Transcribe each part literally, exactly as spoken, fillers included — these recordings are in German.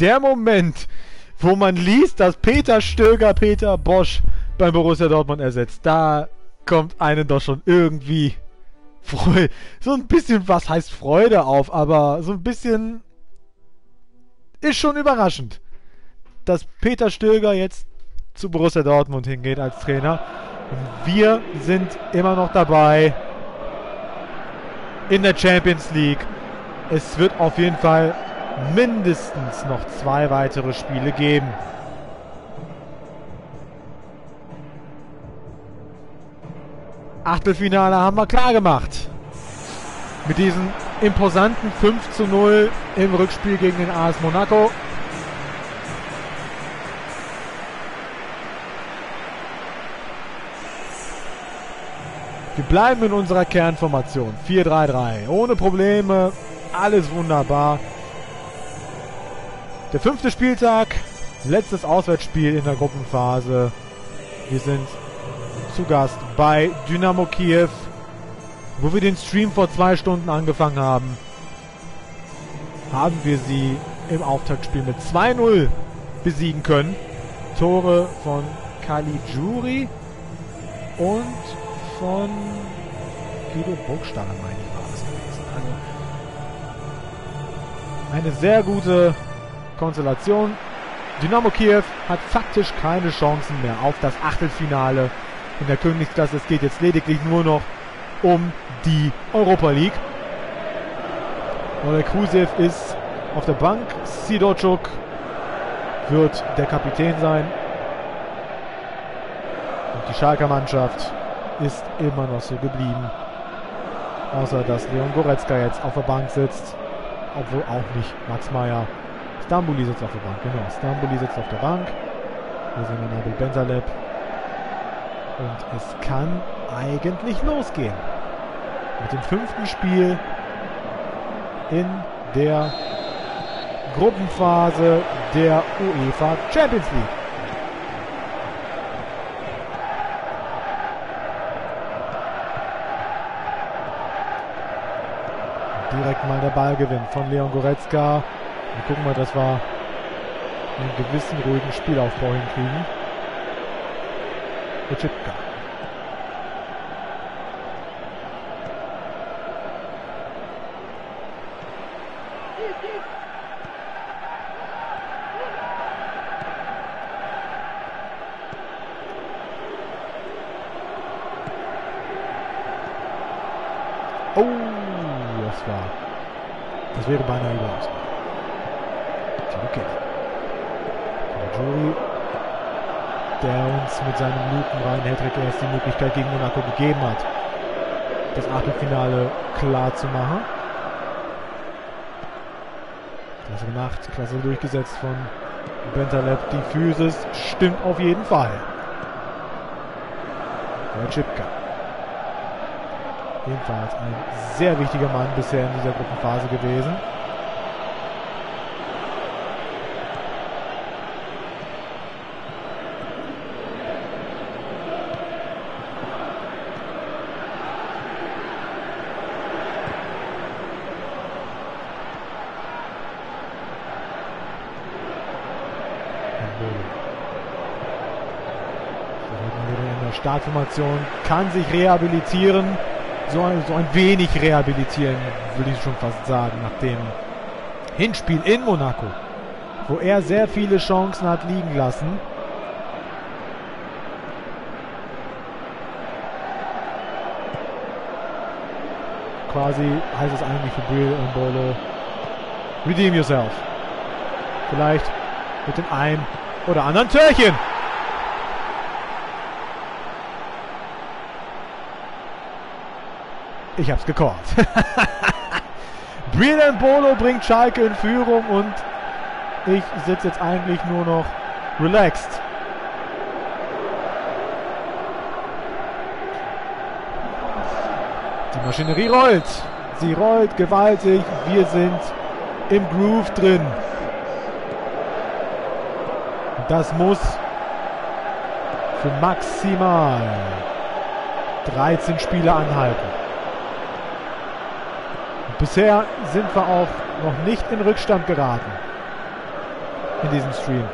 Der Moment, wo man liest, dass Peter Stöger Peter Bosz beim Borussia Dortmund ersetzt, da kommt einem doch schon irgendwie Freude, so ein bisschen, was heißt Freude auf, aber so ein bisschen ist schon überraschend, dass Peter Stöger jetzt zu Borussia Dortmund hingeht als Trainer. Und wir sind immer noch dabei in der Champions League. Es wird auf jeden Fall mindestens noch zwei weitere Spiele geben. Achtelfinale haben wir klar gemacht. Mit diesem imposanten fünf zu null im Rückspiel gegen den A S Monaco. Wir bleiben in unserer Kernformation. vier drei drei. Ohne Probleme. Alles wunderbar. Der fünfte Spieltag. Letztes Auswärtsspiel in der Gruppenphase. Wir sind zu Gast bei Dynamo Kiew, wo wir den Stream vor zwei Stunden angefangen haben. Haben wir sie im Auftaktspiel mit zwei null besiegen können. Tore von Caligiuri und von Guido Burgstaller, meine ich, war es gewesen. Also eine sehr gute Konstellation. Dynamo Kiew hat faktisch keine Chancen mehr auf das Achtelfinale in der Königsklasse. Es geht jetzt lediglich nur noch um die Europa League. Ole Krusev ist auf der Bank. Sydortschuk wird der Kapitän sein. Und die Schalker Mannschaft ist immer noch so geblieben. Außer, dass Leon Goretzka jetzt auf der Bank sitzt. Obwohl auch nicht Max Meyer. Stambuli sitzt auf der Bank, genau. Stambuli sitzt auf der Bank. Hier sind wir Nabil Bentaleb. Und es kann eigentlich losgehen. Mit dem fünften Spiel in der Gruppenphase der UEFA Champions League. Direkt mal der Ballgewinn von Leon Goretzka. Wir gucken mal, dass wir einen gewissen ruhigen Spielaufbau hinkriegen. Ochepka. Oh, das war. Das wäre beinahe überraschend. Okay. Jury, der uns mit seinem lupenreinen Hattrick erst die Möglichkeit gegen Monaco gegeben hat, das Achtelfinale klar zu machen. Das ist eine Nachtklasse durchgesetzt von Bentaleb. Die Physis stimmt auf jeden Fall. Der Chipka. Jedenfalls ein sehr wichtiger Mann bisher in dieser Gruppenphase gewesen. Startformation kann sich rehabilitieren, so ein, so ein wenig rehabilitieren, würde ich schon fast sagen, nach dem Hinspiel in Monaco, wo er sehr viele Chancen hat liegen lassen. Quasi heißt es eigentlich für Breel Embolo, redeem yourself. Vielleicht mit dem einen oder anderen Türchen. Ich hab's gecallt. Breel Embolo bringt Schalke in Führung und ich sitze jetzt eigentlich nur noch relaxed. Die Maschinerie rollt. Sie rollt gewaltig. Wir sind im Groove drin. Das muss für maximal dreizehn Spiele anhalten. Bisher sind wir auch noch nicht in Rückstand geraten in diesem Stream.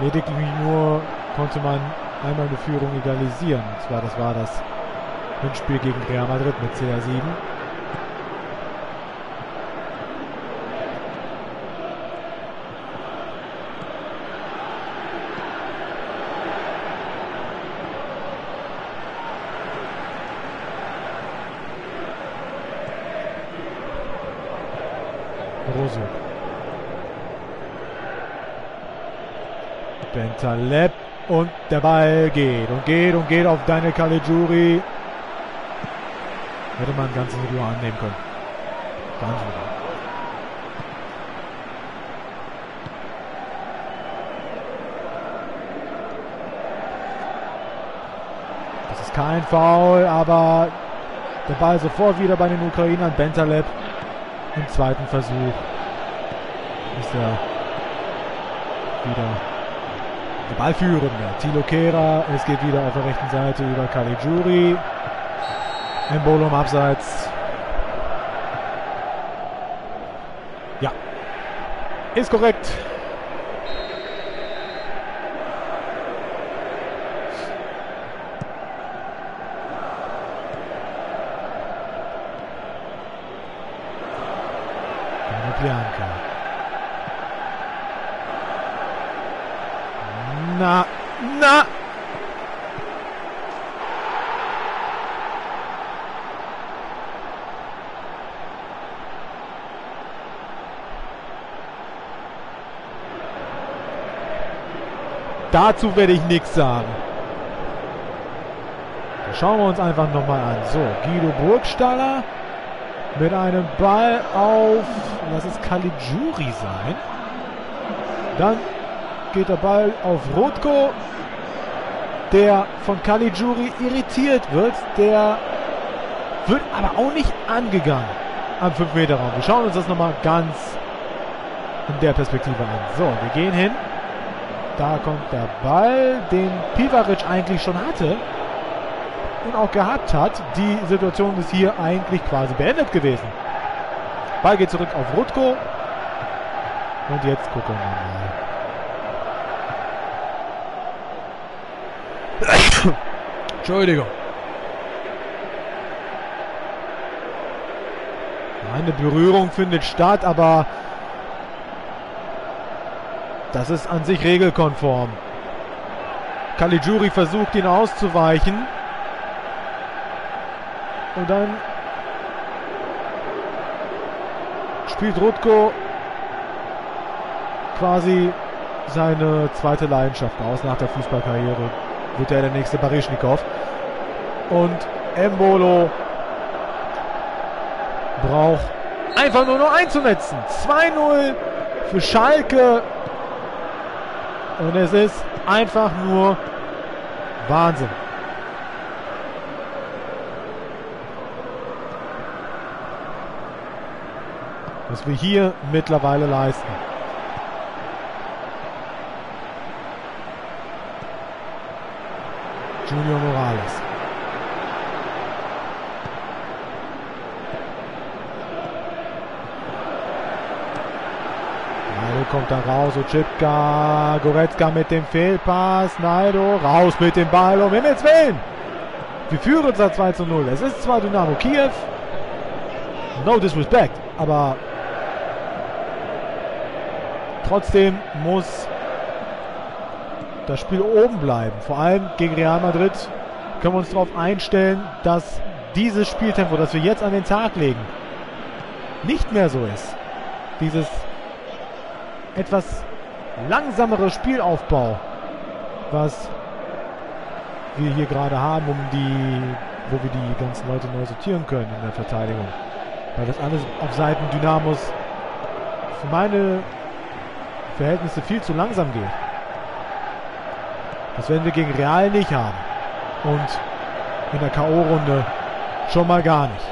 Lediglich nur konnte man einmal eine Führung egalisieren. Und zwar, das war das Hinspiel gegen Real Madrid mit C R sieben. Morosio. Bentaleb. Und der Ball geht und geht und geht auf Daniel Caligiuri. Hätte man ganz in Ruhe annehmen können. Ganz in Ruhe. Das ist kein Foul, aber der Ball sofort wieder bei den Ukrainern. Bentaleb im zweiten Versuch ist er wieder der Ballführende, Thilo Kehrer. Es geht wieder auf der rechten Seite über Caligiuri. Embolo im Abseits. Ja, ist korrekt. Konopljanka. Na, na! Dazu werde ich nichts sagen. Da schauen wir uns einfach nochmal an. So, Guido Burgstaller mit einem Ball auf, lass es Caligiuri sein. Dann geht der Ball auf Rotko, der von Caligiuri irritiert wird. Der wird aber auch nicht angegangen am fünf Meter Raum. Wir schauen uns das nochmal ganz in der Perspektive an. So, wir gehen hin. Da kommt der Ball, den Pivaric eigentlich schon hatte und auch gehabt hat. Die Situation ist hier eigentlich quasi beendet gewesen. Ball geht zurück auf Rotko. Und jetzt gucken wir mal. Entschuldigung. Eine Berührung findet statt, aber das ist an sich regelkonform. Caligiuri versucht, ihn auszuweichen. Und dann spielt Rutko quasi seine zweite Leidenschaft aus nach der Fußballkarriere. Wird er der nächste Barischnikow. Und Embolo braucht einfach nur noch einzunetzen. zwei null für Schalke. Und es ist einfach nur Wahnsinn. Was wir hier mittlerweile leisten. Junior Morales. Naido kommt da raus, Ochepka, Goretzka mit dem Fehlpass, Naido raus mit dem Ball, um Himmels Willen! Wir führen uns da zwei zu null. Es ist zwar Dynamo Kiew, no disrespect, aber trotzdem muss das Spiel oben bleiben. Vor allem gegen Real Madrid können wir uns darauf einstellen, dass dieses Spieltempo, das wir jetzt an den Tag legen, nicht mehr so ist. Dieses etwas langsamere Spielaufbau, was wir hier gerade haben, um die, wo wir die ganzen Leute neu sortieren können in der Verteidigung. Weil das alles auf Seiten Dynamos für meine Verhältnisse viel zu langsam geht. Das werden wir gegen Real nicht haben. Und in der K O-Runde schon mal gar nicht.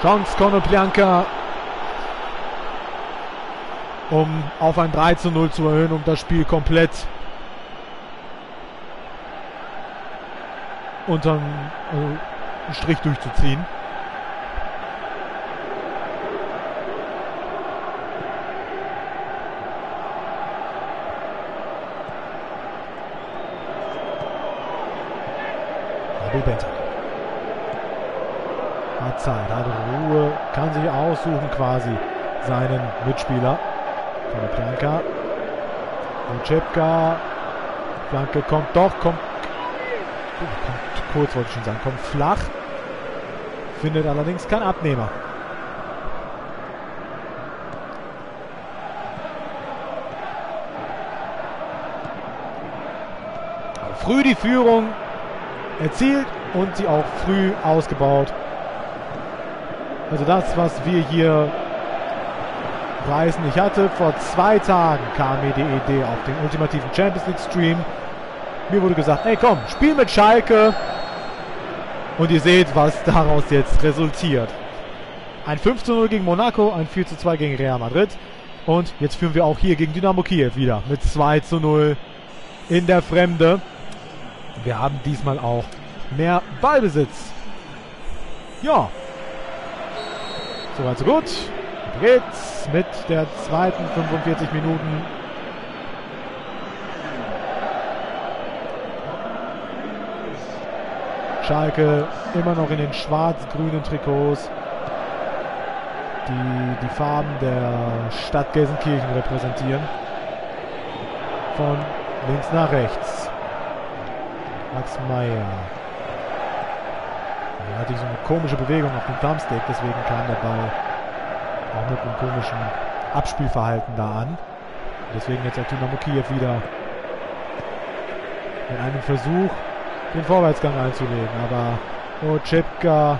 Chance Konopljanka, um auf ein drei zu null zu erhöhen, um das Spiel komplett und dann äh, einen Strich durchzuziehen. Nabil Bentaleb hat Zeit, hat Ruhe, kann sich aussuchen quasi seinen Mitspieler. Konopljanka, Ochepka, Flanke kommt doch, kommt, kommt kurz, wollte ich schon sagen, kommt flach, findet allerdings keinen Abnehmer. Früh die Führung erzielt und sie auch früh ausgebaut. Also das, was wir hier reißen. Ich hatte vor zwei Tagen kam mir die Idee auf den ultimativen Champions League Stream. Mir wurde gesagt, ey komm, spiel mit Schalke. Und ihr seht, was daraus jetzt resultiert. Ein fünf zu null gegen Monaco, ein vier zu zwei gegen Real Madrid. Und jetzt führen wir auch hier gegen Dynamo Kiew wieder mit zwei zu null in der Fremde. Wir haben diesmal auch mehr Ballbesitz. Ja. Soweit so gut. Geht's mit der zweiten fünfundvierzig Minuten. Schalke immer noch in den schwarz-grünen Trikots, die die Farben der Stadt Gelsenkirchen repräsentieren. Von links nach rechts. Max Meyer. Da hatte ich so eine komische Bewegung auf dem Thumbstick, deswegen kam der Ball auch mit einem komischen Abspielverhalten da an. Deswegen jetzt auch Dynamo Kiew wieder in einem Versuch, den Vorwärtsgang einzulegen. Aber Ochepka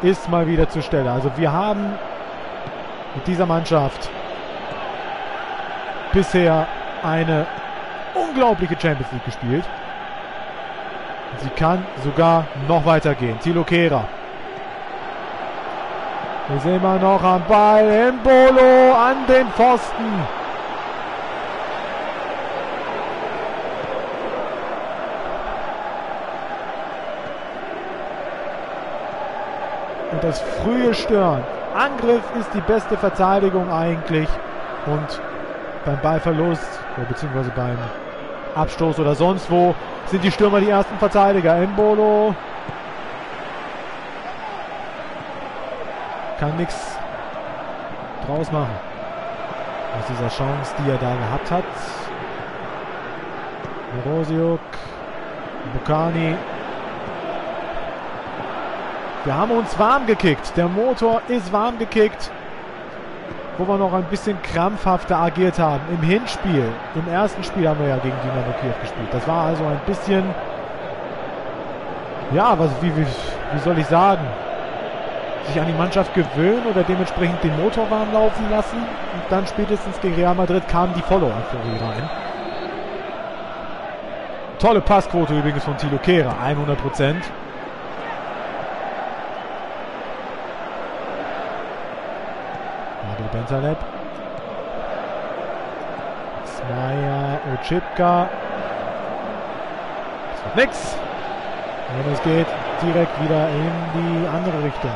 ist mal wieder zur Stelle. Also wir haben mit dieser Mannschaft bisher eine unglaubliche Champions League gespielt. Sie kann sogar noch weitergehen. Thilo Kehrer ist immer noch am Ball. Embolo an den Pfosten. Und das frühe Stören. Angriff ist die beste Verteidigung eigentlich. Und beim Ballverlust, beziehungsweise beim Abstoß oder sonst wo, sind die Stürmer die ersten Verteidiger. Embolo kann nichts draus machen aus dieser Chance, die er da gehabt hat. Morosio, Mbokani. Wir haben uns warm gekickt. Der Motor ist warm gekickt, wo wir noch ein bisschen krampfhafter agiert haben. Im Hinspiel, im ersten Spiel haben wir ja gegen Dynamo Kiew gespielt. Das war also ein bisschen, ja, was, wie, wie, wie soll ich sagen, sich an die Mannschaft gewöhnen oder dementsprechend den Motor warm laufen lassen. Und dann spätestens gegen Real Madrid kamen die Follow-Euphorie rein. Tolle Passquote übrigens von Thilo Kehrer, hundert Prozent. Naldo Bentaleb. Smaja, Ochepka. Das wird nix. Und es geht direkt wieder in die andere Richtung.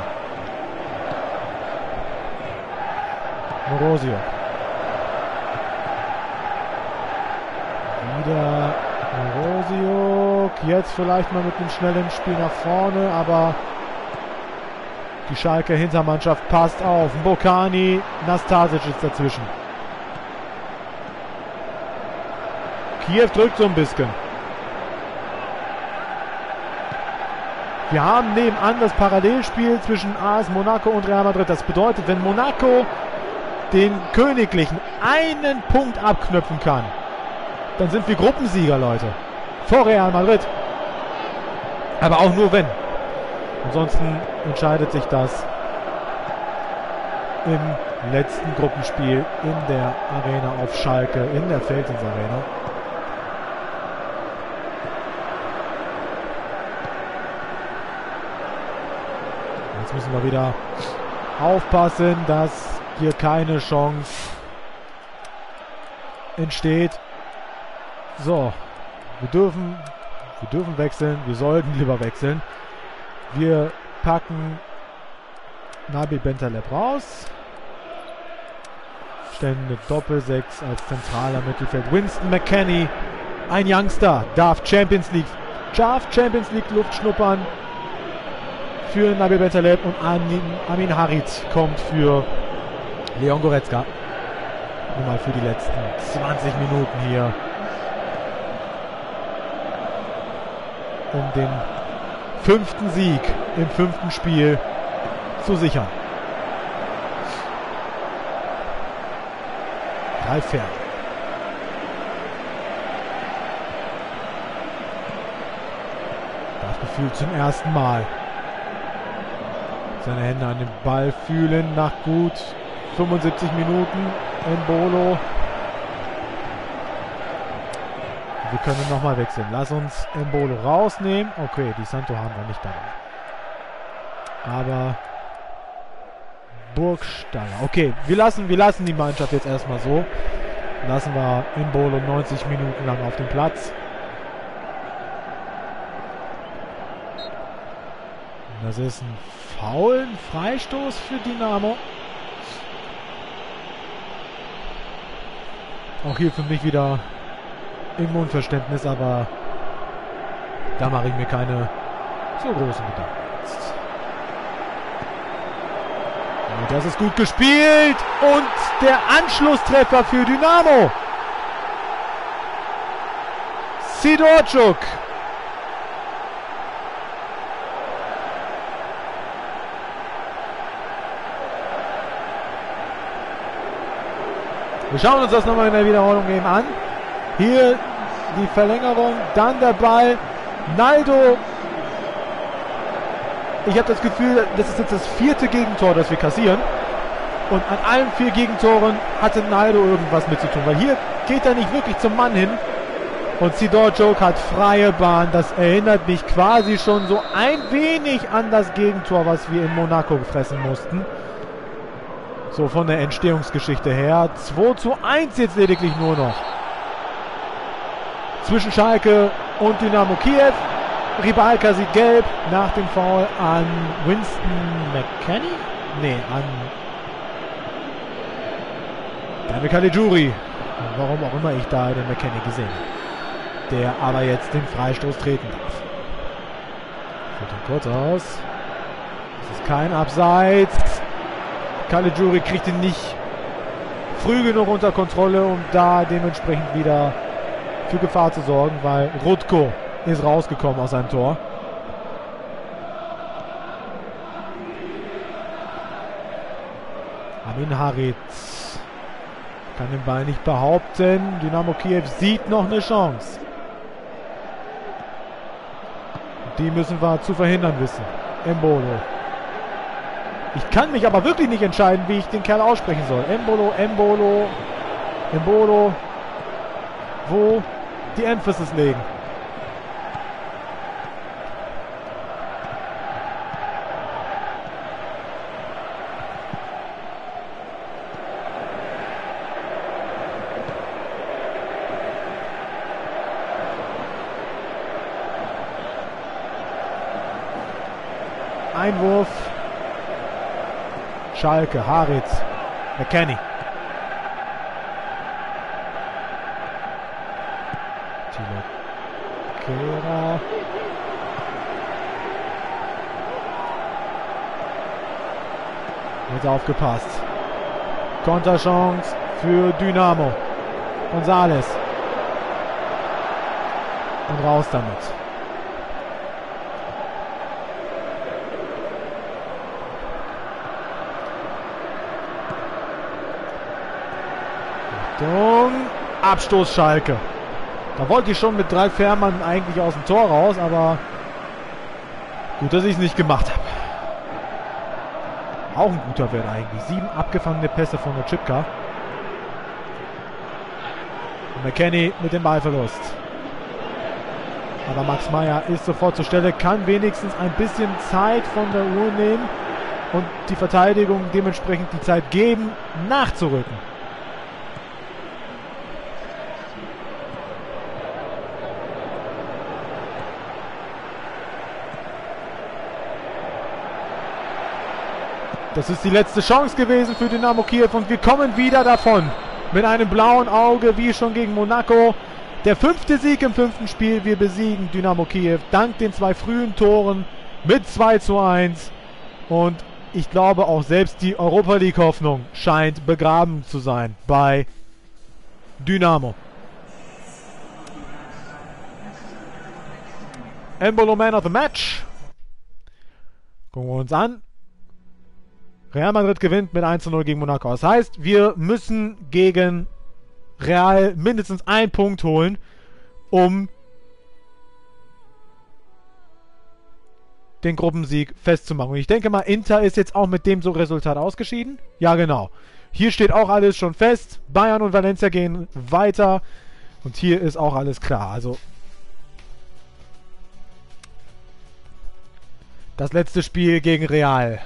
Morosio. Wieder Morosio. Jetzt vielleicht mal mit einem schnellen Spiel nach vorne, aber die Schalker Hintermannschaft passt auf. Mbokani, Nastasic ist dazwischen. Kiew drückt so ein bisschen. Wir haben nebenan das Parallelspiel zwischen A S Monaco und Real Madrid. Das bedeutet, wenn Monaco den Königlichen einen Punkt abknöpfen kann, dann sind wir Gruppensieger, Leute. Vor Real Madrid. Aber auch nur wenn. Ansonsten entscheidet sich das im letzten Gruppenspiel in der Arena auf Schalke, in der Veltins Arena. Jetzt müssen wir wieder aufpassen, dass hier keine Chance entsteht. So, wir dürfen Wir dürfen wechseln, wir sollten lieber wechseln. Wir packen Nabil Bentaleb raus. Stellen mit Doppel sechs als zentraler Mittelfeld. Winston McKennie, ein Youngster, darf Champions League, darf Champions League Luft schnuppern für Nabil Bentaleb, und Amin, Amin Harit kommt für Leon Goretzka. Nur mal für die letzten zwanzig Minuten hier, um den fünften Sieg im fünften Spiel zu sichern. Drei Pferde. Das Gefühl zum ersten Mal. Seine Hände an den Ball fühlen nach gut fünfundsiebzig Minuten. Embolo. Wir können nochmal wechseln. Lass uns Embolo rausnehmen. Okay, die Santo haben wir nicht dabei. Aber Burgstaller. Okay, wir lassen, wir lassen die Mannschaft jetzt erstmal so. Lassen wir Embolo neunzig Minuten lang auf dem Platz. Das ist ein Foul, ein Freistoß für Dynamo. Auch hier für mich wieder im Unverständnis, aber da mache ich mir keine so großen Gedanken. Und das ist gut gespielt und der Anschlusstreffer für Dynamo. Sydortschuk. Wir schauen uns das nochmal in der Wiederholung eben an. Hier die Verlängerung, dann der Ball. Naldo. Ich habe das Gefühl, das ist jetzt das vierte Gegentor, das wir kassieren. Und an allen vier Gegentoren hatte Naldo irgendwas mit zu tun. Weil hier geht er nicht wirklich zum Mann hin. Und Sydortschuk hat freie Bahn. Das erinnert mich quasi schon so ein wenig an das Gegentor, was wir in Monaco gefressen mussten. So von der Entstehungsgeschichte her. zwei zu eins jetzt lediglich nur noch. Zwischen Schalke und Dynamo Kiew. Ribalka sieht gelb nach dem Foul an Winston McKennie. Nee, an Daniel Caligiuri. Warum auch immer ich da den McKennie gesehen habe. Der aber jetzt den Freistoß treten darf. Führt ihn kurz aus. Das ist kein Abseits. Caligiuri kriegt ihn nicht früh genug unter Kontrolle, um da dementsprechend wieder für Gefahr zu sorgen, weil Rutko ist rausgekommen aus seinem Tor. Amin Harit kann den Ball nicht behaupten. Dynamo Kiew sieht noch eine Chance. Die müssen wir zu verhindern wissen. Embolo. Ich kann mich aber wirklich nicht entscheiden, wie ich den Kerl aussprechen soll. Embolo, Embolo, Embolo. Wo die Emphasis legen. Einwurf. Schalke, Harit, McKennie. Thilo Kehrer. Jetzt aufgepasst. Konterchance für Dynamo. Gonzales. Und raus damit. Abstoß Schalke. Da wollte ich schon mit drei Fährmann eigentlich aus dem Tor raus, aber gut, dass ich es nicht gemacht habe. Auch ein guter Wert eigentlich. Sieben abgefangene Pässe von Ochepka. Und McKennie mit dem Ballverlust. Aber Max Meyer ist sofort zur Stelle, kann wenigstens ein bisschen Zeit von der Uhr nehmen und die Verteidigung dementsprechend die Zeit geben, nachzurücken. Das ist die letzte Chance gewesen für Dynamo Kiew und wir kommen wieder davon. Mit einem blauen Auge, wie schon gegen Monaco. Der fünfte Sieg im fünften Spiel. Wir besiegen Dynamo Kiew dank den zwei frühen Toren mit zwei zu eins. Und ich glaube auch selbst die Europa League Hoffnung scheint begraben zu sein bei Dynamo. Embolo Man of the Match. Gucken wir uns an. Real Madrid gewinnt mit eins zu null gegen Monaco. Das heißt, wir müssen gegen Real mindestens einen Punkt holen, um den Gruppensieg festzumachen. Und ich denke mal, Inter ist jetzt auch mit dem so Resultat ausgeschieden. Ja, genau. Hier steht auch alles schon fest. Bayern und Valencia gehen weiter. Und hier ist auch alles klar. Also das letzte Spiel gegen Real.